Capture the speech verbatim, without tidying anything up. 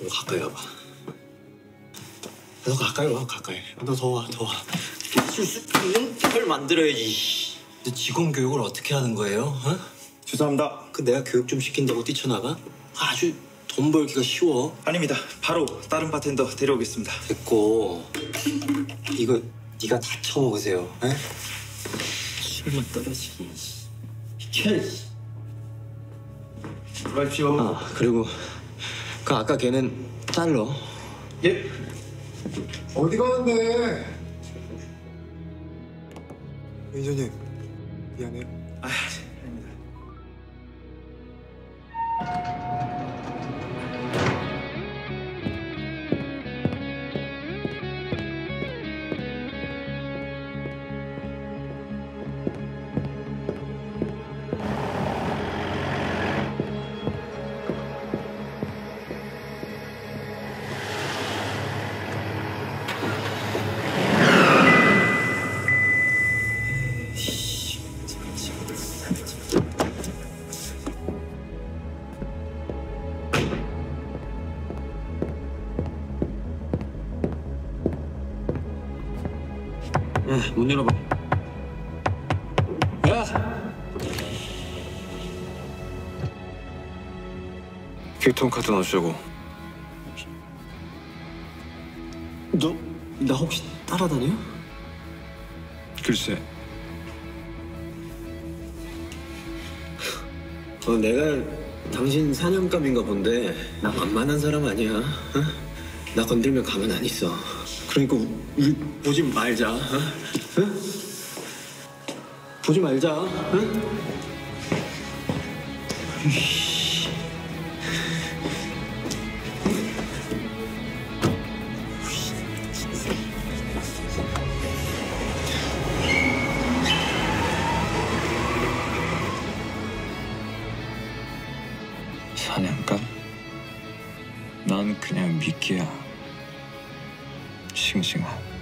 너 가까이 와봐. 너 가까이 와, 가까이. 너 더 와, 더 와. 기술수표를 만들어야지. 근데 직원 교육을 어떻게 하는 거예요? 어? 죄송합니다. 그 내가 교육 좀 시킨다고 뛰쳐나가? 아주 돈 벌기가 쉬워. 아닙니다. 바로 다른 바텐더 데려오겠습니다. 됐고. 이거 네가 다 처먹으세요. 에? 술만 떨어지기. 비켜야지. 들어가십시오. 아, 그리고 그 아까 걔는 잘러. 예? 어디 가는데? 매니저님, 미안해요. 아, 아닙니다. 야, 문 열어봐. 야! 교통카드 넣으시고. 너, 나 혹시 따라다녀? 글쎄. 어, 내가 당신 사냥감인가 본데 나 만만한 사람 아니야. 어? 나 건들면 가만 안 있어. 그러니까 우리 보지 말자, 어? 어? 보지 말자, 어? 사냥감? 난 그냥 미끼야. 싱싱한.